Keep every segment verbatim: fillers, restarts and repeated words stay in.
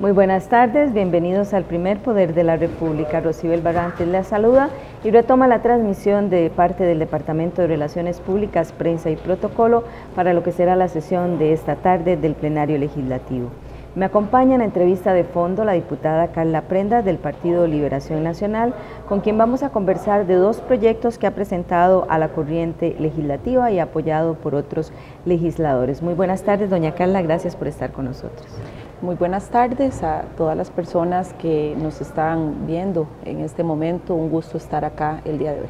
Muy buenas tardes, bienvenidos al primer Poder de la República. Rosibel Barrantes les saluda y retoma la transmisión de parte del Departamento de Relaciones Públicas, Prensa y Protocolo para lo que será la sesión de esta tarde del Plenario Legislativo. Me acompaña en entrevista de fondo la diputada Karla Prendas del Partido Liberación Nacional, con quien vamos a conversar de dos proyectos que ha presentado a la corriente legislativa y apoyado por otros legisladores. Muy buenas tardes, doña Karla, gracias por estar con nosotros. Muy buenas tardes a todas las personas que nos están viendo en este momento. Un gusto estar acá el día de hoy.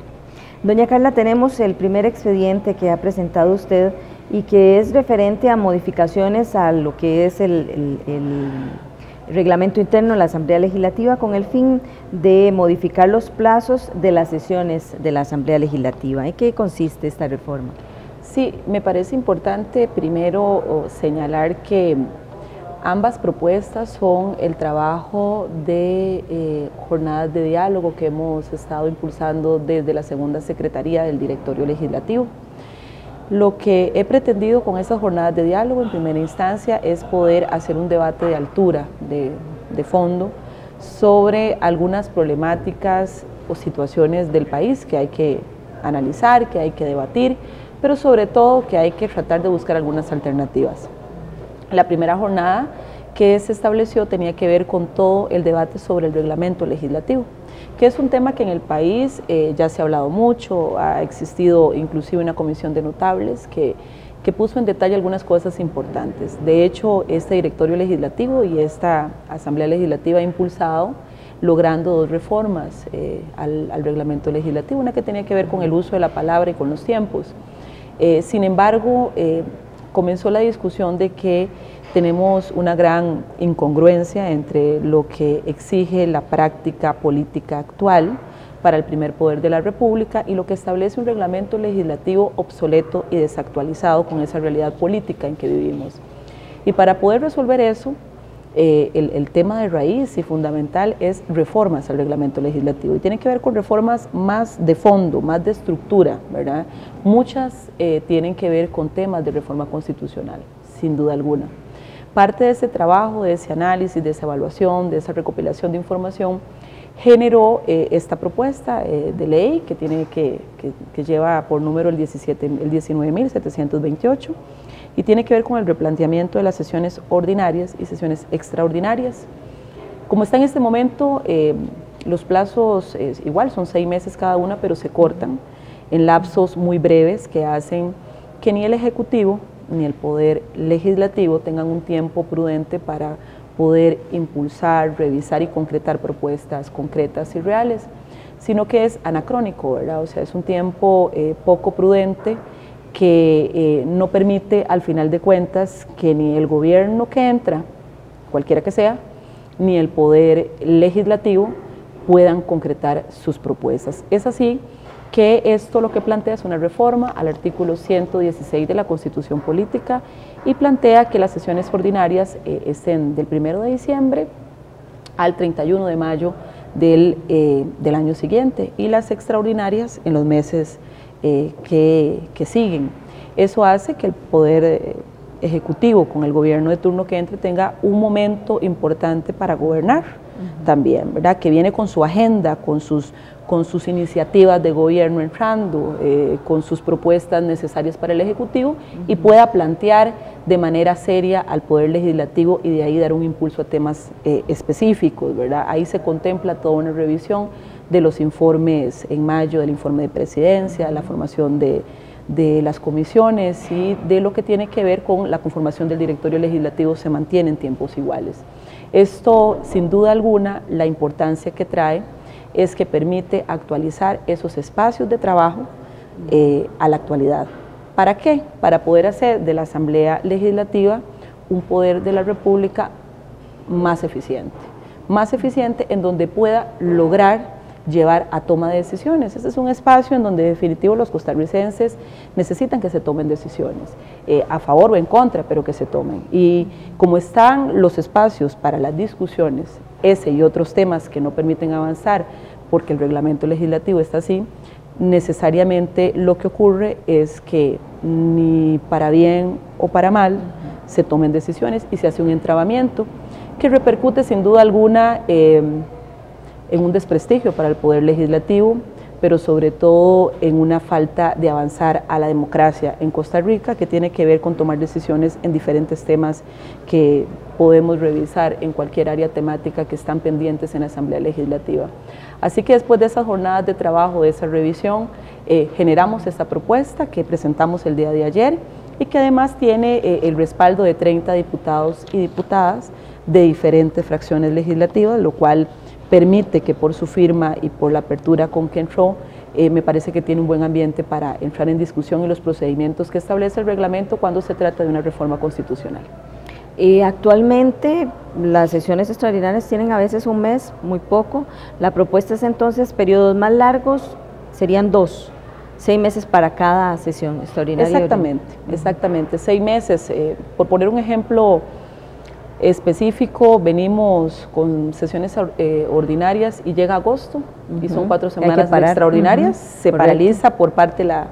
Doña Karla, tenemos el primer expediente que ha presentado usted y que es referente a modificaciones a lo que es el, el, el reglamento interno de la Asamblea Legislativa con el fin de modificar los plazos de las sesiones de la Asamblea Legislativa. ¿En qué consiste esta reforma? Sí, me parece importante primero señalar que ambas propuestas son el trabajo de eh, jornadas de diálogo que hemos estado impulsando desde la segunda secretaría del directorio legislativo. Lo que he pretendido con estas jornadas de diálogo en primera instancia es poder hacer un debate de altura, de, de fondo, sobre algunas problemáticas o situaciones del país que hay que analizar, que hay que debatir, pero sobre todo que hay que tratar de buscar algunas alternativas. La primera jornada que se estableció tenía que ver con todo el debate sobre el reglamento legislativo, que es un tema que en el país eh, ya se ha hablado mucho, ha existido inclusive una comisión de notables que, que puso en detalle algunas cosas importantes. De hecho, este directorio legislativo y esta Asamblea Legislativa ha impulsado logrando dos reformas eh, al, al reglamento legislativo, una que tenía que ver con el uso de la palabra y con los tiempos. Eh, sin embargo, eh, comenzó la discusión de que tenemos una gran incongruencia entre lo que exige la práctica política actual para el primer poder de la República y lo que establece un reglamento legislativo obsoleto y desactualizado con esa realidad política en que vivimos. Y para poder resolver eso, eh, el, el tema de raíz y fundamental es reformas al reglamento legislativo. Y tiene que ver con reformas más de fondo, más de estructura, ¿verdad? Muchas eh, tienen que ver con temas de reforma constitucional, sin duda alguna. Parte de ese trabajo, de ese análisis, de esa evaluación, de esa recopilación de información, generó eh, esta propuesta eh, de ley que, tiene que, que, que lleva por número el, el diecinueve mil setecientos veintiocho y tiene que ver con el replanteamiento de las sesiones ordinarias y sesiones extraordinarias. Como está en este momento, eh, los plazos eh, igual son seis meses cada una, pero se cortan en lapsos muy breves que hacen que ni el Ejecutivo ni el Poder Legislativo tengan un tiempo prudente para poder impulsar, revisar y concretar propuestas concretas y reales, sino que es anacrónico, ¿verdad? O sea, es un tiempo eh, poco prudente que eh, no permite al final de cuentas que ni el gobierno que entra, cualquiera que sea, ni el Poder Legislativo puedan concretar sus propuestas. Es así que esto lo que plantea es una reforma al artículo ciento dieciséis de la Constitución Política y plantea que las sesiones ordinarias eh, estén del primero de diciembre al treinta y uno de mayo del, eh, del año siguiente y las extraordinarias en los meses eh, que, que siguen. Eso hace que el Poder eh, Ejecutivo con el gobierno de turno que entre tenga un momento importante para gobernar. Uh-huh. También, ¿verdad? Que viene con su agenda, con sus, con sus iniciativas de gobierno entrando, eh, con sus propuestas necesarias para el Ejecutivo, uh-huh, y pueda plantear de manera seria al Poder Legislativo y de ahí dar un impulso a temas eh, específicos, ¿verdad? Ahí se contempla toda una revisión de los informes en mayo, del informe de presidencia, la formación de, de las comisiones y de lo que tiene que ver con la conformación del directorio legislativo se mantiene en tiempos iguales. Esto, sin duda alguna, la importancia que trae es que permite actualizar esos espacios de trabajo eh, a la actualidad. ¿Para qué? Para poder hacer de la Asamblea Legislativa un poder de la República más eficiente. Más eficiente en donde pueda lograr llevar a toma de decisiones. Este es un espacio en donde definitivo los costarricenses necesitan que se tomen decisiones, eh, a favor o en contra, pero que se tomen. Y como están los espacios para las discusiones, ese y otros temas que no permiten avanzar, porque el reglamento legislativo está así, necesariamente lo que ocurre es que ni para bien o para mal se tomen decisiones y se hace un entrabamiento que repercute sin duda alguna eh, en un desprestigio para el Poder Legislativo, pero sobre todo en una falta de avanzar a la democracia en Costa Rica, que tiene que ver con tomar decisiones en diferentes temas que podemos revisar en cualquier área temática que están pendientes en la Asamblea Legislativa. Así que después de esas jornadas de trabajo, de esa revisión, eh, generamos esta propuesta que presentamos el día de ayer y que además tiene eh, el respaldo de treinta diputados y diputadas de diferentes fracciones legislativas, lo cual permite que por su firma y por la apertura con que entró, eh, me parece que tiene un buen ambiente para entrar en discusión en los procedimientos que establece el reglamento cuando se trata de una reforma constitucional. Y actualmente las sesiones extraordinarias tienen a veces un mes, muy poco. La propuesta es entonces periodos más largos, serían dos, seis meses para cada sesión extraordinaria. Exactamente, exactamente, seis meses. Eh, por poner un ejemplo específico, venimos con sesiones eh, ordinarias y llega agosto, uh-huh, y son cuatro semanas de extraordinarias, uh-huh, se correcto, paraliza por parte la,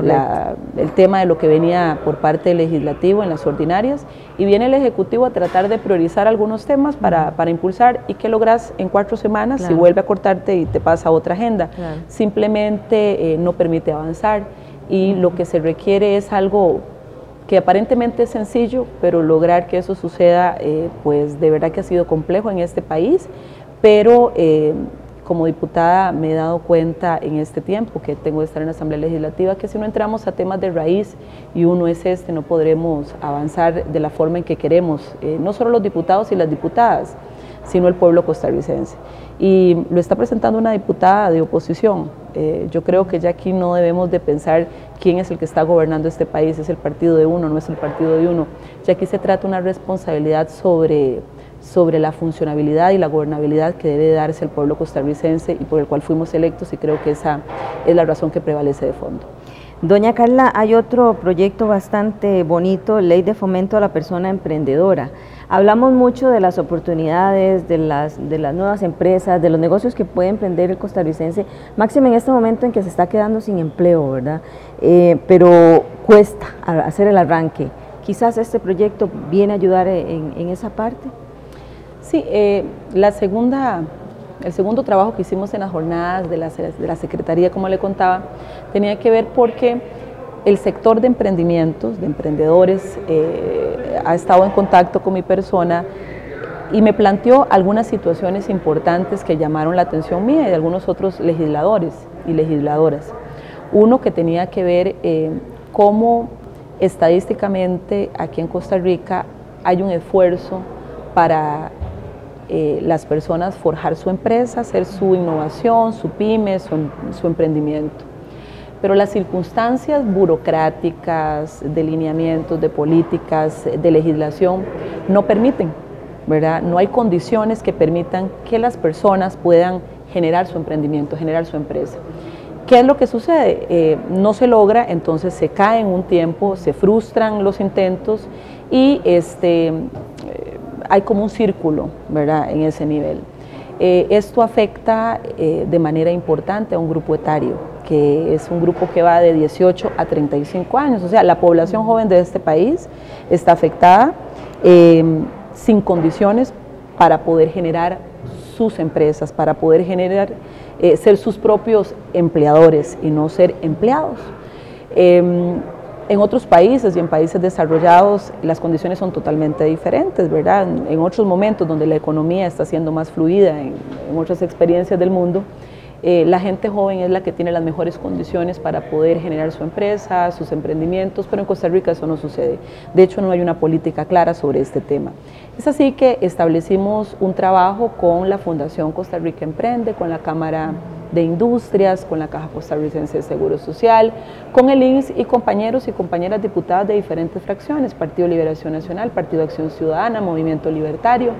la, el tema de lo que venía por parte del legislativo en las ordinarias, y viene el Ejecutivo a tratar de priorizar algunos temas para, para impulsar, y que logras en cuatro semanas, claro, si vuelve a cortarte y te pasa a otra agenda, claro, simplemente eh, no permite avanzar, y uh-huh, lo que se requiere es algo que aparentemente es sencillo, pero lograr que eso suceda, eh, pues de verdad que ha sido complejo en este país, pero eh, como diputada me he dado cuenta en este tiempo que tengo de estar en la Asamblea Legislativa, que si no entramos a temas de raíz, y uno es este, no podremos avanzar de la forma en que queremos, eh, no solo los diputados y las diputadas, sino el pueblo costarricense. Y lo está presentando una diputada de oposición. Eh, yo creo que ya aquí no debemos de pensar quién es el que está gobernando este país, es el partido de uno, no es el partido de uno. Ya aquí se trata una responsabilidad sobre, sobre la funcionabilidad y la gobernabilidad que debe darse el pueblo costarricense y por el cual fuimos electos, y creo que esa es la razón que prevalece de fondo. Doña Karla, hay otro proyecto bastante bonito, Ley de Fomento a la Persona Emprendedora. Hablamos mucho de las oportunidades, de las, de las nuevas empresas, de los negocios que puede emprender el costarricense, máximo en este momento en que se está quedando sin empleo, ¿verdad? Eh, pero cuesta hacer el arranque. Quizás este proyecto viene a ayudar en, en esa parte. Sí, eh, la segunda... El segundo trabajo que hicimos en las jornadas de la, de la Secretaría, como le contaba, tenía que ver porque el sector de emprendimientos, de emprendedores, eh, ha estado en contacto con mi persona y me planteó algunas situaciones importantes que llamaron la atención mía y de algunos otros legisladores y legisladoras. Uno que tenía que ver eh, cómo estadísticamente aquí en Costa Rica hay un esfuerzo para Eh, las personas forjar su empresa, hacer su innovación, su pyme, su, su emprendimiento. Pero las circunstancias burocráticas, de lineamientos, de políticas, de legislación, no permiten, ¿verdad? No hay condiciones que permitan que las personas puedan generar su emprendimiento, generar su empresa. ¿Qué es lo que sucede? Eh, no se logra, entonces se cae en un tiempo, se frustran los intentos y este... hay como un círculo, ¿verdad?, en ese nivel. Eh, esto afecta eh, de manera importante a un grupo etario, que es un grupo que va de dieciocho a treinta y cinco años. O sea, la población joven de este país está afectada, eh, sin condiciones para poder generar sus empresas, para poder generar, eh, ser sus propios empleadores y no ser empleados. Eh, En otros países y en países desarrollados las condiciones son totalmente diferentes, ¿verdad? En otros momentos donde la economía está siendo más fluida, en, en otras experiencias del mundo, eh, la gente joven es la que tiene las mejores condiciones para poder generar su empresa, sus emprendimientos, pero en Costa Rica eso no sucede. De hecho, no hay una política clara sobre este tema. Es así que establecimos un trabajo con la Fundación Costa Rica Emprende, con la Cámara de Industrias, con la Caja Costarricense de Seguro Social, con el I N S S y compañeros y compañeras diputadas de diferentes fracciones, Partido Liberación Nacional, Partido Acción Ciudadana, Movimiento Libertario,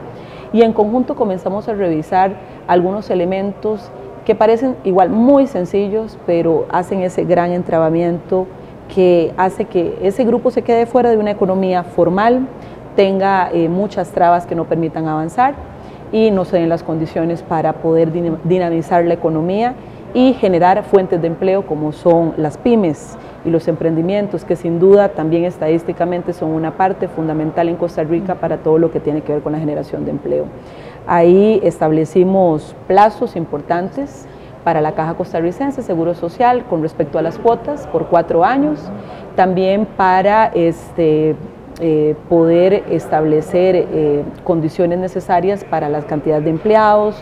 y en conjunto comenzamos a revisar algunos elementos que parecen igual muy sencillos, pero hacen ese gran entrabamiento que hace que ese grupo se quede fuera de una economía formal, tenga eh, muchas trabas que no permitan avanzar, y no se den las condiciones para poder dinamizar la economía y generar fuentes de empleo como son las pymes y los emprendimientos, que sin duda también estadísticamente son una parte fundamental en Costa Rica para todo lo que tiene que ver con la generación de empleo. Ahí establecimos plazos importantes para la Caja Costarricense de Seguro Social con respecto a las cuotas por cuatro años, también para este, eh, poder establecer eh, condiciones necesarias para las cantidades de empleados,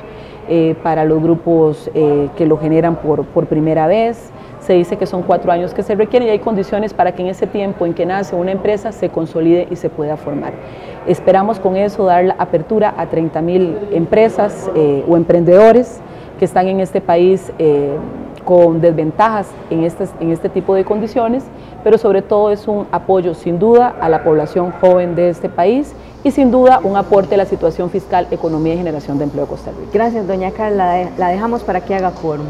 eh, para los grupos eh, que lo generan por, por primera vez. Se dice que son cuatro años que se requieren y hay condiciones para que en ese tiempo en que nace una empresa se consolide y se pueda formar. Esperamos con eso dar la apertura a treinta mil empresas eh, o emprendedores que están en este país eh, con desventajas en, estas, en este tipo de condiciones, pero sobre todo es un apoyo sin duda a la población joven de este país y sin duda un aporte a la situación fiscal, economía y generación de empleo de Costa Rica. Gracias, doña Karla. La dejamos para que haga quórum.